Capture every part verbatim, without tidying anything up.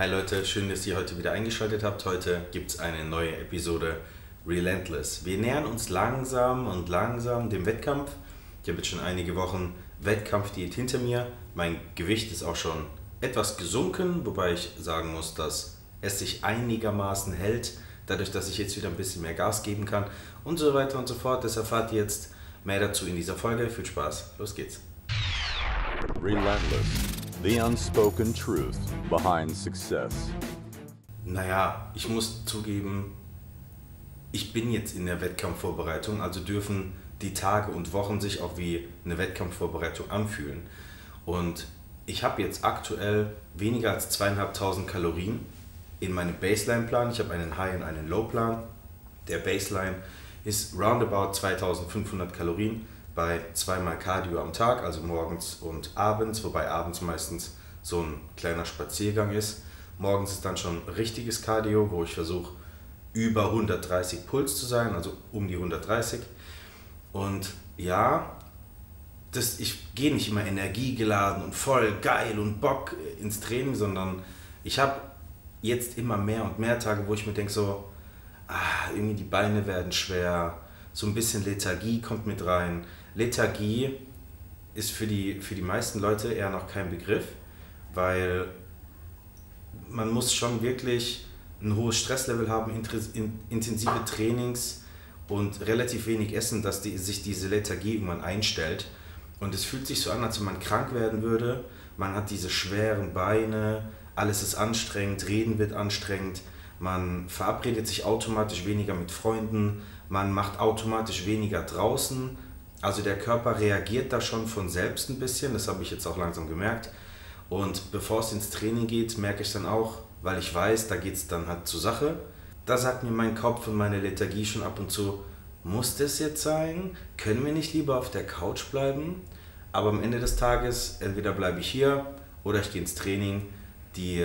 Hi Leute, schön, dass ihr heute wieder eingeschaltet habt. Heute gibt es eine neue Episode Relentless. Wir nähern uns langsam und langsam dem Wettkampf. Ich habe jetzt schon einige Wochen Wettkampfdiät hinter mir. Mein Gewicht ist auch schon etwas gesunken, wobei ich sagen muss, dass es sich einigermaßen hält, dadurch, dass ich jetzt wieder ein bisschen mehr Gas geben kann und so weiter und so fort. Das erfahrt ihr jetzt mehr dazu in dieser Folge. Viel Spaß, los geht's. Relentless. The unspoken truth behind success. Naja, ich muss zugeben, ich bin jetzt in der Wettkampfvorbereitung, also dürfen die Tage und Wochen sich auch wie eine Wettkampfvorbereitung anfühlen. Und ich habe jetzt aktuell weniger als zweieinhalbtausend Kalorien in meinem Baseline-Plan. Ich habe einen High- und einen Low-Plan. Der Baseline ist roundabout zweitausendfünfhundert Kalorien. Bei zweimal Cardio am Tag, also morgens und abends, wobei abends meistens so ein kleiner Spaziergang ist. Morgens ist dann schon richtiges Cardio, wo ich versuche über hundertdreißig Puls zu sein, also um die hundertdreißig. Und ja, das, ich gehe nicht immer energiegeladen und voll geil und Bock ins Training, sondern ich habe jetzt immer mehr und mehr Tage, wo ich mir denke so, ah, irgendwie die Beine werden schwer, so ein bisschen Lethargie kommt mit rein. Lethargie ist für die, für die meisten Leute eher noch kein Begriff, weil man muss schon wirklich ein hohes Stresslevel haben, intensive Trainings und relativ wenig Essen, dass die, sich diese Lethargie irgendwann einstellt. Und es fühlt sich so an, als wenn man krank werden würde. Man hat diese schweren Beine, alles ist anstrengend, Reden wird anstrengend, man verabredet sich automatisch weniger mit Freunden, man macht automatisch weniger draußen. Also der Körper reagiert da schon von selbst ein bisschen, das habe ich jetzt auch langsam gemerkt. Und bevor es ins Training geht, merke ich dann auch, weil ich weiß, da geht es dann halt zur Sache. Da sagt mir mein Kopf und meine Lethargie schon ab und zu, muss das jetzt sein? Können wir nicht lieber auf der Couch bleiben? Aber am Ende des Tages, entweder bleibe ich hier oder ich gehe ins Training. Die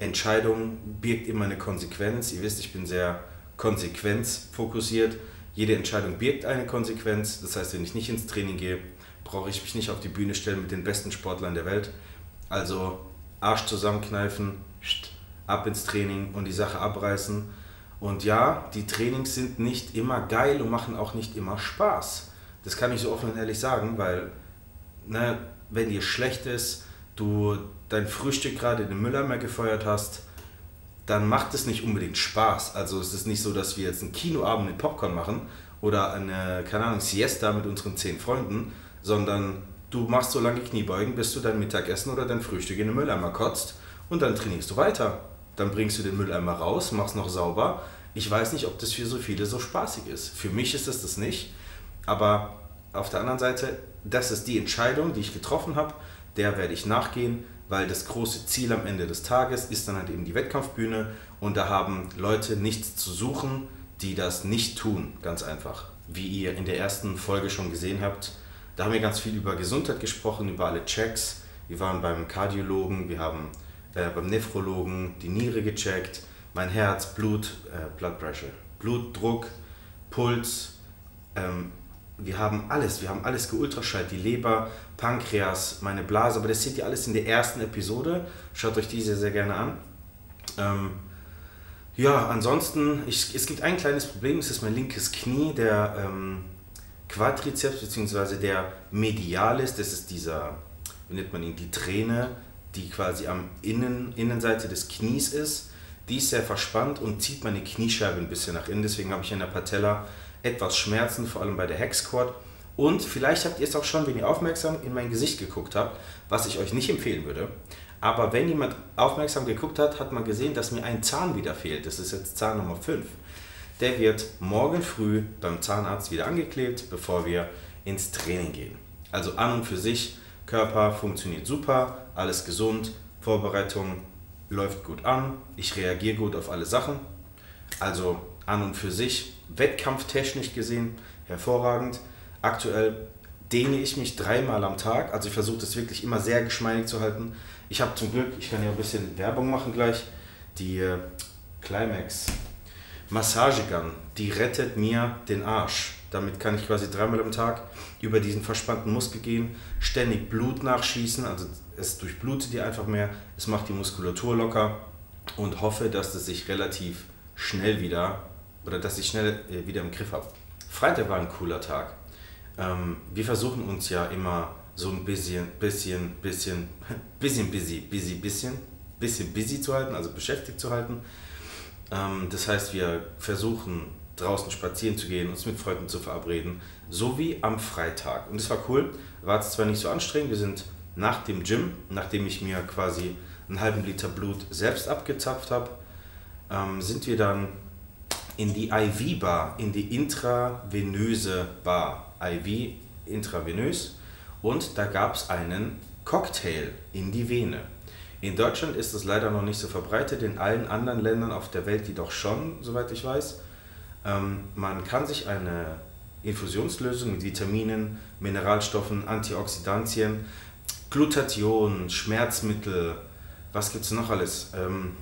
Entscheidung birgt immer eine Konsequenz. Ihr wisst, ich bin sehr konsequenzfokussiert. Jede Entscheidung birgt eine Konsequenz, das heißt, wenn ich nicht ins Training gehe, brauche ich mich nicht auf die Bühne stellen mit den besten Sportlern der Welt. Also Arsch zusammenkneifen, ab ins Training und die Sache abreißen. Und ja, die Trainings sind nicht immer geil und machen auch nicht immer Spaß. Das kann ich so offen und ehrlich sagen, weil ne, wenn dir schlecht ist, du dein Frühstück gerade in den Mülleimer gefeuert hast, dann macht es nicht unbedingt Spaß. Also es ist nicht so, dass wir jetzt einen Kinoabend mit Popcorn machen oder eine, keine Ahnung, Siesta mit unseren zehn Freunden, sondern du machst so lange Kniebeugen, bis du dein Mittagessen oder dein Frühstück in den Mülleimer kotzt und dann trainierst du weiter. Dann bringst du den Mülleimer raus, machst noch sauber. Ich weiß nicht, ob das für so viele so spaßig ist. Für mich ist das das nicht. Aber auf der anderen Seite, das ist die Entscheidung, die ich getroffen habe, der werde ich nachgehen. Weil das große Ziel am Ende des Tages ist dann halt eben die Wettkampfbühne und da haben Leute nichts zu suchen, die das nicht tun, ganz einfach. Wie ihr in der ersten Folge schon gesehen habt, da haben wir ganz viel über Gesundheit gesprochen, über alle Checks. Wir waren beim Kardiologen, wir haben äh, beim Nephrologen die Niere gecheckt, mein Herz, Blut, äh, Blood Pressure, Blutdruck, Puls, ähm, wir haben alles, wir haben alles geultraschallt, die Leber, Pankreas, meine Blase, aber das seht ihr alles in der ersten Episode. Schaut euch die sehr, sehr gerne an. Ähm, ja, ansonsten, ich, es gibt ein kleines Problem, es ist mein linkes Knie, der ähm, Quadrizeps bzw. der Medialis, das ist dieser, wie nennt man ihn, die Träne, die quasi am Innen, Innenseite des Knies ist. Die ist sehr verspannt und zieht meine Kniescheibe ein bisschen nach innen, deswegen habe ich in der Patella etwas Schmerzen, vor allem bei der Hex Squat. Und vielleicht habt ihr es auch schon, wenn ihr aufmerksam in mein Gesicht geguckt habt, was ich euch nicht empfehlen würde. Aber wenn jemand aufmerksam geguckt hat, hat man gesehen, dass mir ein Zahn wieder fehlt. Das ist jetzt Zahn Nummer fünf. Der wird morgen früh beim Zahnarzt wieder angeklebt, bevor wir ins Training gehen. Also an und für sich, Körper funktioniert super, alles gesund, Vorbereitung läuft gut an, ich reagiere gut auf alle Sachen. Also an und für sich, wettkampftechnisch gesehen, hervorragend. Aktuell dehne ich mich dreimal am Tag, also ich versuche das wirklich immer sehr geschmeidig zu halten. Ich habe zum Glück, ich kann ja ein bisschen Werbung machen gleich, die äh, Climaqx Massagegun, die rettet mir den Arsch. Damit kann ich quasi dreimal am Tag über diesen verspannten Muskel gehen, ständig Blut nachschießen, also es durchblutet dir einfach mehr, es macht die Muskulatur locker. und hoffe, dass es sich relativ schnell wieder, oder dass ich schnell wieder im Griff habe. Freitag war ein cooler Tag. Ähm, wir versuchen uns ja immer so ein bisschen, bisschen, bisschen, bisschen busy, busy, bisschen, bisschen busy zu halten, also beschäftigt zu halten. Ähm, das heißt, wir versuchen draußen spazieren zu gehen, uns mit Freunden zu verabreden, so wie am Freitag. Und es war cool, war es zwar nicht so anstrengend, wir sind nach dem Gym, nachdem ich mir quasi einen halben Liter Blut selbst abgezapft habe, ähm, sind wir dann in die I V-Bar, in die intravenöse Bar, I V intravenös, und da gab es einen Cocktail in die Vene. In Deutschland ist es leider noch nicht so verbreitet, in allen anderen Ländern auf der Welt jedoch schon, soweit ich weiß. Ähm, man kann sich eine Infusionslösung mit Vitaminen, Mineralstoffen, Antioxidantien, Glutation, Schmerzmittel, was gibt es noch alles? Ähm,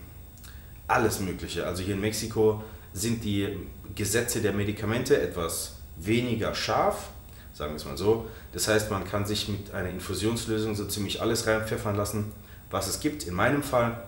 alles Mögliche. Also hier in Mexiko sind die Gesetze der Medikamente etwas weniger scharf, sagen wir es mal so. Das heißt, man kann sich mit einer Infusionslösung so ziemlich alles reinpfeffern lassen, was es gibt. In meinem Fall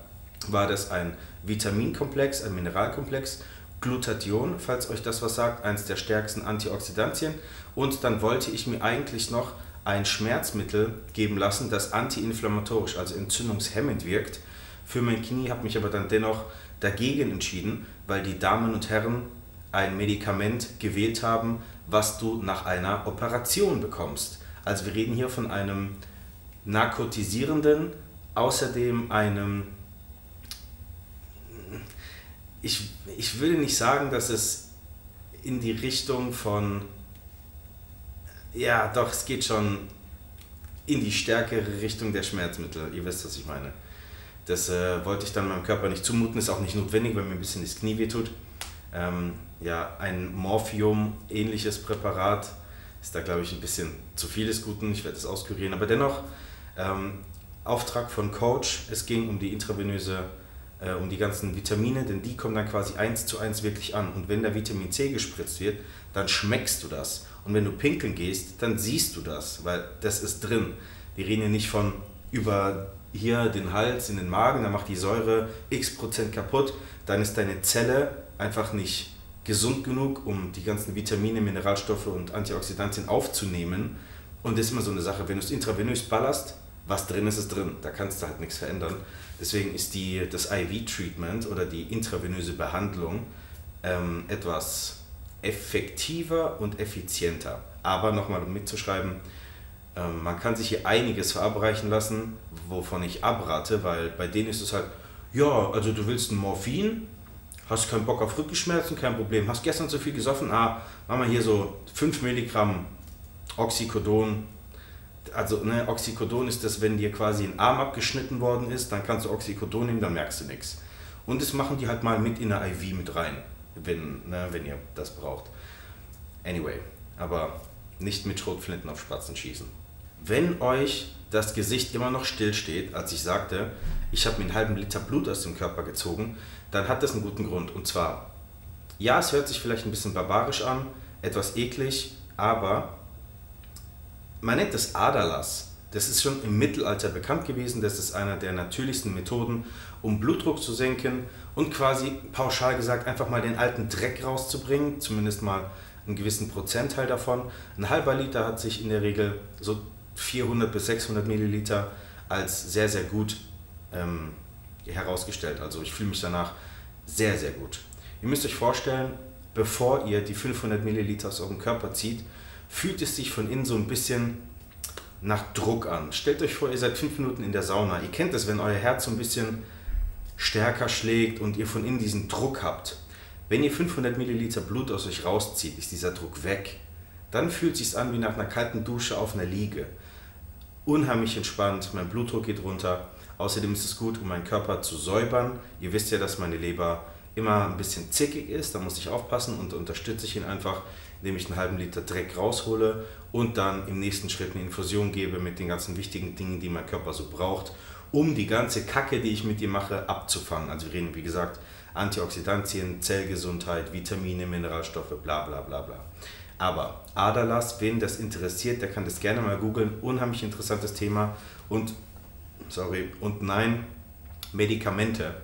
war das ein Vitaminkomplex, ein Mineralkomplex, Glutation, falls euch das was sagt, eines der stärksten Antioxidantien. Und dann wollte ich mir eigentlich noch ein Schmerzmittel geben lassen, das antiinflammatorisch, also entzündungshemmend wirkt. Für mein Knie habe ich mich aber dann dennoch dagegen entschieden, weil die Damen und Herren ein Medikament gewählt haben, was du nach einer Operation bekommst. Also wir reden hier von einem narkotisierenden, außerdem einem, ich, ich will nicht sagen, dass es in die Richtung von, ja doch, es geht schon in die stärkere Richtung der Schmerzmittel, ihr wisst, was ich meine. Das äh, wollte ich dann meinem Körper nicht zumuten, ist auch nicht notwendig, weil mir ein bisschen das Knie wehtut. Ähm, ja, ein Morphium-ähnliches Präparat ist da, glaube ich, ein bisschen zu viel des Guten, ich werde das auskurieren, aber dennoch, ähm, Auftrag von Coach, es ging um die intravenöse, äh, um die ganzen Vitamine, denn die kommen dann quasi eins zu eins wirklich an, und wenn da Vitamin C gespritzt wird, dann schmeckst du das, und wenn du pinkeln gehst, dann siehst du das, weil das ist drin. Wir reden hier nicht von über hier den Hals in den Magen, dann macht die Säure x Prozent kaputt, dann ist deine Zelle einfach nicht gesund genug, um die ganzen Vitamine, Mineralstoffe und Antioxidantien aufzunehmen. Und das ist immer so eine Sache, wenn du es intravenös ballerst, was drin ist, ist drin. Da kannst du halt nichts verändern. Deswegen ist die, das I V-Treatment oder die intravenöse Behandlung ähm, etwas effektiver und effizienter. Aber nochmal, um mitzuschreiben, ähm, man kann sich hier einiges verabreichen lassen, wovon ich abrate, weil bei denen ist es halt, ja, also du willst ein Morphin, hast keinen Bock auf Rückenschmerzen, kein Problem. Hast gestern zu viel gesoffen? Ah, machen wir hier so fünf Milligramm Oxycodon. Also ne, Oxycodon ist das, wenn dir quasi ein Arm abgeschnitten worden ist, dann kannst du Oxycodon nehmen, dann merkst du nichts. Und das machen die halt mal mit in der I V mit rein, wenn, ne, wenn ihr das braucht. Anyway, aber nicht mit Schrotflinten auf Spatzen schießen. Wenn euch das Gesicht immer noch still steht, als ich sagte, ich habe mir einen halben Liter Blut aus dem Körper gezogen, dann hat das einen guten Grund. Und zwar, ja, es hört sich vielleicht ein bisschen barbarisch an, etwas eklig, aber man nennt das Aderlass. Das ist schon im Mittelalter bekannt gewesen, das ist einer der natürlichsten Methoden, um Blutdruck zu senken und quasi pauschal gesagt einfach mal den alten Dreck rauszubringen, zumindest mal einen gewissen Prozentteil davon. Ein halber Liter hat sich in der Regel so vierhundert bis sechshundert Milliliter als sehr, sehr gut ähm, herausgestellt. Also ich fühle mich danach sehr, sehr gut. Ihr müsst euch vorstellen, bevor ihr die fünfhundert Milliliter aus eurem Körper zieht, fühlt es sich von innen so ein bisschen nach Druck an. Stellt euch vor, ihr seid fünf Minuten in der Sauna. Ihr kennt das, wenn euer Herz so ein bisschen stärker schlägt und ihr von innen diesen Druck habt. Wenn ihr fünfhundert Milliliter Blut aus euch rauszieht, ist dieser Druck weg. Dann fühlt es sich an wie nach einer kalten Dusche auf einer Liege. Unheimlich entspannt, mein Blutdruck geht runter. Außerdem ist es gut, um meinen Körper zu säubern. Ihr wisst ja, dass meine Leber immer ein bisschen zickig ist, da muss ich aufpassen, und unterstütze ich ihn einfach, indem ich einen halben Liter Dreck raushole und dann im nächsten Schritt eine Infusion gebe mit den ganzen wichtigen Dingen, die mein Körper so braucht, um die ganze Kacke, die ich mit dir mache, abzufangen. Also wir reden, wie gesagt, Antioxidantien, Zellgesundheit, Vitamine, Mineralstoffe, bla bla bla bla. Aber Aderlass, wen das interessiert, der kann das gerne mal googeln. Unheimlich interessantes Thema. Und, sorry, und nein, Medikamente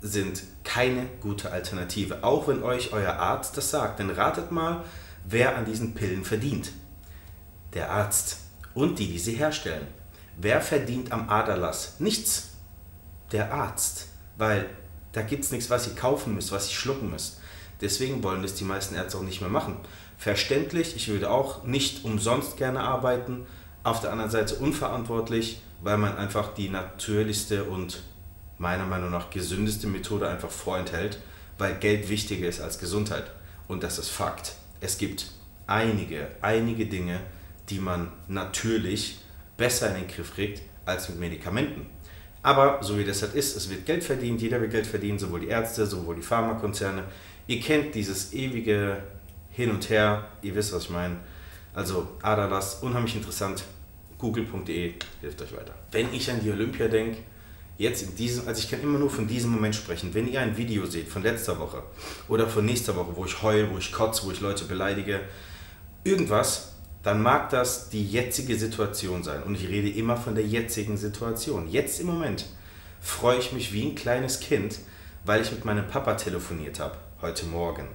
sind keine gute Alternative. Auch wenn euch euer Arzt das sagt, dann ratet mal, wer an diesen Pillen verdient. Der Arzt und die, die sie herstellen. Wer verdient am Aderlass? Nichts. Der Arzt. Weil da gibt es nichts, was ihr kaufen müsst, was ihr schlucken müsst. Deswegen wollen das die meisten Ärzte auch nicht mehr machen. Verständlich, ich würde auch nicht umsonst gerne arbeiten. Auf der anderen Seite unverantwortlich, weil man einfach die natürlichste und meiner Meinung nach gesündeste Methode einfach vorenthält, weil Geld wichtiger ist als Gesundheit. Und das ist Fakt. Es gibt einige, einige Dinge, die man natürlich besser in den Griff kriegt als mit Medikamenten. Aber so wie das halt ist, es wird Geld verdient, jeder will Geld verdienen, sowohl die Ärzte, sowohl die Pharmakonzerne. Ihr kennt dieses ewige Hin und Her, ihr wisst, was ich meine. Also Aderlass, unheimlich interessant, google punkt de hilft euch weiter. Wenn ich an die Olympia denke, jetzt in diesem, also ich kann immer nur von diesem Moment sprechen. Wenn ihr ein Video seht von letzter Woche oder von nächster Woche, wo ich heule, wo ich kotze, wo ich Leute beleidige, irgendwas, dann mag das die jetzige Situation sein. Und ich rede immer von der jetzigen Situation. Jetzt im Moment freue ich mich wie ein kleines Kind, weil ich mit meinem Papa telefoniert habe, heute Morgen.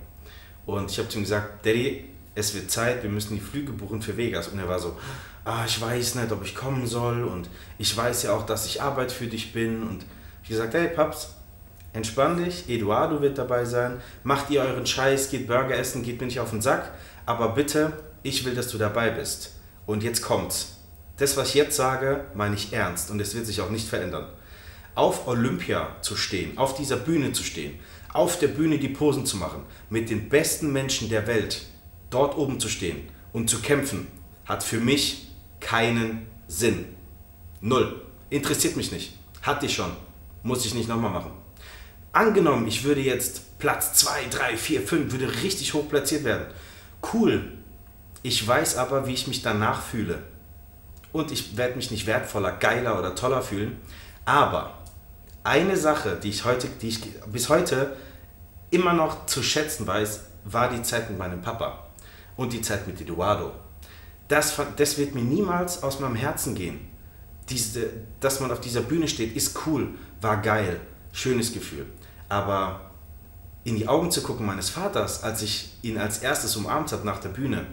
Und ich habe zu ihm gesagt, Daddy, es wird Zeit, wir müssen die Flüge buchen für Vegas. Und er war so, ah, ich weiß nicht, ob ich kommen soll und ich weiß ja auch, dass ich Arbeit für dich bin. Und ich gesagt, hey Paps, entspann dich, Eduardo wird dabei sein, macht ihr euren Scheiß, geht Burger essen, geht mir nicht auf den Sack, aber bitte, ich will, dass du dabei bist. Und jetzt kommt's. Das, was ich jetzt sage, meine ich ernst und es wird sich auch nicht verändern. Auf Olympia zu stehen, auf dieser Bühne zu stehen, auf der Bühne die Posen zu machen, mit den besten Menschen der Welt, dort oben zu stehen und zu kämpfen, hat für mich keinen Sinn. Null. Interessiert mich nicht. Hatte ich schon. Muss ich nicht nochmal machen. Angenommen, ich würde jetzt Platz zwei, drei, vier, fünf, würde richtig hoch platziert werden. Cool. Ich weiß aber, wie ich mich danach fühle. Und ich werde mich nicht wertvoller, geiler oder toller fühlen. Aber eine Sache, die ich, heute, die ich bis heute immer noch zu schätzen weiß, war die Zeit mit meinem Papa. Und die Zeit mit Eduardo. Das, das wird mir niemals aus meinem Herzen gehen. Diese, dass man auf dieser Bühne steht, ist cool, war geil, schönes Gefühl. Aber in die Augen zu gucken meines Vaters, als ich ihn als erstes umarmt habe nach der Bühne,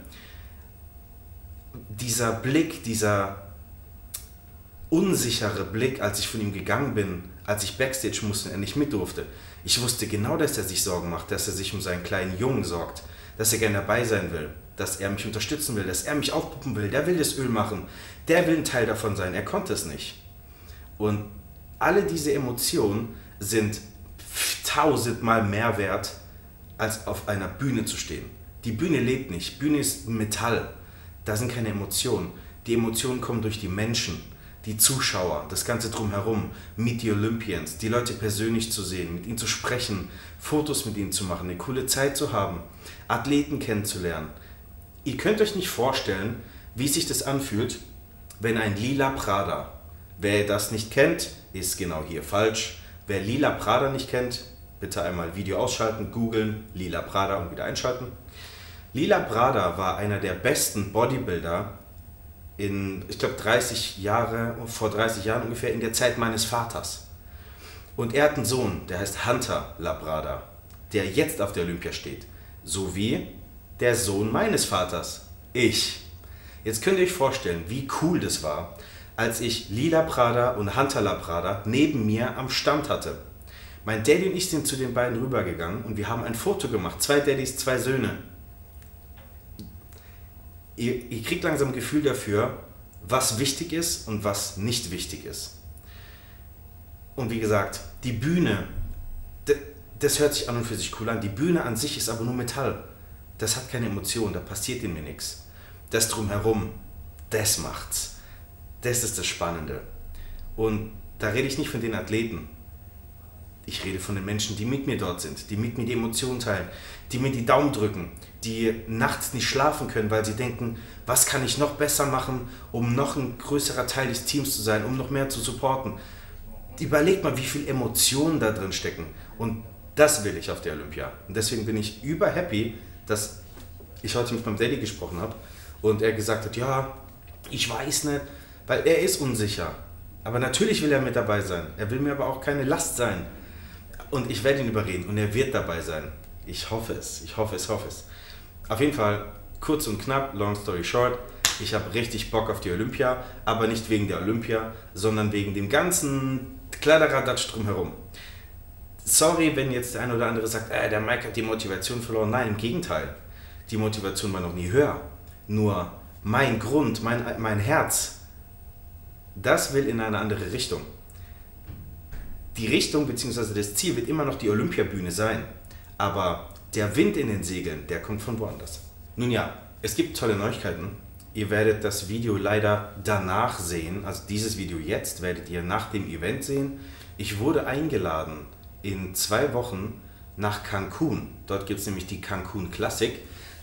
dieser Blick, dieser unsichere Blick, als ich von ihm gegangen bin, als ich Backstage musste und er nicht mit durfte, ich wusste genau, dass er sich Sorgen macht, dass er sich um seinen kleinen Jungen sorgt, dass er gerne dabei sein will, dass er mich unterstützen will, dass er mich aufpuppen will, der will das Öl machen, der will ein Teil davon sein, er konnte es nicht. Und alle diese Emotionen sind tausendmal mehr wert, als auf einer Bühne zu stehen. Die Bühne lebt nicht, Bühne ist Metall, da sind keine Emotionen. Die Emotionen kommen durch die Menschen, die Zuschauer, das Ganze drumherum, Meet the Olympians, die Leute persönlich zu sehen, mit ihnen zu sprechen, Fotos mit ihnen zu machen, eine coole Zeit zu haben, Athleten kennenzulernen. Ihr könnt euch nicht vorstellen, wie sich das anfühlt, wenn ein Lila Prada, wer das nicht kennt, ist genau hier falsch. Wer Lila Prada nicht kennt, bitte einmal Video ausschalten, googeln, Lila Prada und wieder einschalten. Lila Prada war einer der besten Bodybuilder in, ich glaube, dreißig Jahre, vor dreißig Jahren ungefähr, in der Zeit meines Vaters. Und er hat einen Sohn, der heißt Hunter Labrada, der jetzt auf der Olympia steht, sowie der Sohn meines Vaters, ich. Jetzt könnt ihr euch vorstellen, wie cool das war, als ich Lila Prada und Hunter Labrada neben mir am Stand hatte. Mein Daddy und ich sind zu den beiden rübergegangen und wir haben ein Foto gemacht. Zwei Daddys, zwei Söhne. Ihr, ihr kriegt langsam ein Gefühl dafür, was wichtig ist und was nicht wichtig ist. Und wie gesagt, die Bühne, das hört sich an und für sich cool an. Die Bühne an sich ist aber nur Metall. Das hat keine Emotion, da passiert in mir nichts. Das drumherum, das macht's. Das ist das Spannende. Und da rede ich nicht von den Athleten. Ich rede von den Menschen, die mit mir dort sind, die mit mir die Emotionen teilen, die mir die Daumen drücken, die nachts nicht schlafen können, weil sie denken, was kann ich noch besser machen, um noch ein größerer Teil des Teams zu sein, um noch mehr zu supporten. Überlegt mal, wie viel Emotionen da drin stecken. Und das will ich auf der Olympia. Und deswegen bin ich überhappy, dass ich heute mit meinem Daddy gesprochen habe und er gesagt hat, ja, ich weiß nicht, weil er ist unsicher. Aber natürlich will er mit dabei sein. Er will mir aber auch keine Last sein. Und ich werde ihn überreden und er wird dabei sein. Ich hoffe es, ich hoffe es, hoffe es. Auf jeden Fall, kurz und knapp, long story short, ich habe richtig Bock auf die Olympia, aber nicht wegen der Olympia, sondern wegen dem ganzen Kladderadatsch drumherum. Sorry, wenn jetzt der eine oder andere sagt, äh, der Mike hat die Motivation verloren. Nein, im Gegenteil. Die Motivation war noch nie höher. Nur mein Grund, mein, mein Herz, das will in eine andere Richtung. Die Richtung bzw. das Ziel wird immer noch die Olympiabühne sein. Aber der Wind in den Segeln, der kommt von woanders. Nun ja, es gibt tolle Neuigkeiten. Ihr werdet das Video leider danach sehen. Also dieses Video jetzt werdet ihr nach dem Event sehen. Ich wurde eingeladen in zwei Wochen nach Cancun. Dort gibt es nämlich die Cancun Classic.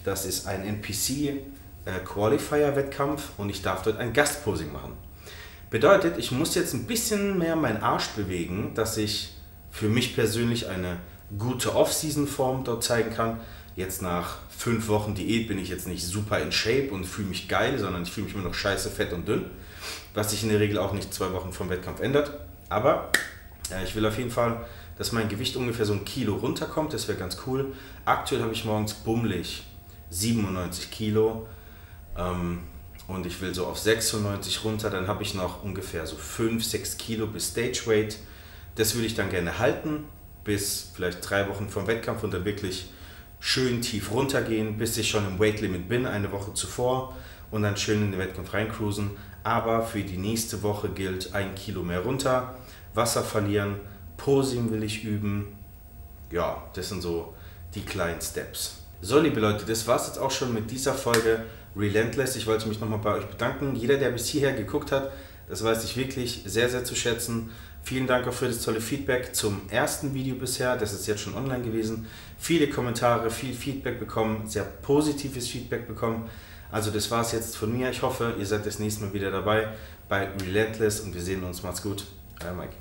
Das ist ein N P C-Qualifier-Wettkampf und ich darf dort ein Gastposing machen. Bedeutet, ich muss jetzt ein bisschen mehr meinen Arsch bewegen, dass ich für mich persönlich eine gute Off-Season-Form dort zeigen kann. Jetzt nach fünf Wochen Diät bin ich jetzt nicht super in Shape und fühle mich geil, sondern ich fühle mich immer noch scheiße, fett und dünn, was sich in der Regel auch nicht zwei Wochen vom Wettkampf ändert. Aber äh, ich will auf jeden Fall, dass mein Gewicht ungefähr so ein Kilo runterkommt, das wäre ganz cool. Aktuell habe ich morgens bummelig siebenundneunzig Kilo ähm, und ich will so auf sechsundneunzig runter, dann habe ich noch ungefähr so fünf, sechs Kilo bis Stageweight. Das würde ich dann gerne halten, bis vielleicht drei Wochen vom Wettkampf und dann wirklich schön tief runtergehen, bis ich schon im Weightlimit bin, eine Woche zuvor und dann schön in den Wettkampf reincruisen. Aber für die nächste Woche gilt ein Kilo mehr runter, Wasser verlieren, Posing will ich üben. Ja, das sind so die kleinen Steps. So, liebe Leute, das war es jetzt auch schon mit dieser Folge Relentless. Ich wollte mich nochmal bei euch bedanken. Jeder, der bis hierher geguckt hat, das weiß ich wirklich sehr, sehr zu schätzen. Vielen Dank auch für das tolle Feedback zum ersten Video bisher. Das ist jetzt schon online gewesen. Viele Kommentare, viel Feedback bekommen, sehr positives Feedback bekommen. Also das war es jetzt von mir. Ich hoffe, ihr seid das nächste Mal wieder dabei bei Relentless und wir sehen uns. Macht's gut. Euer Mike.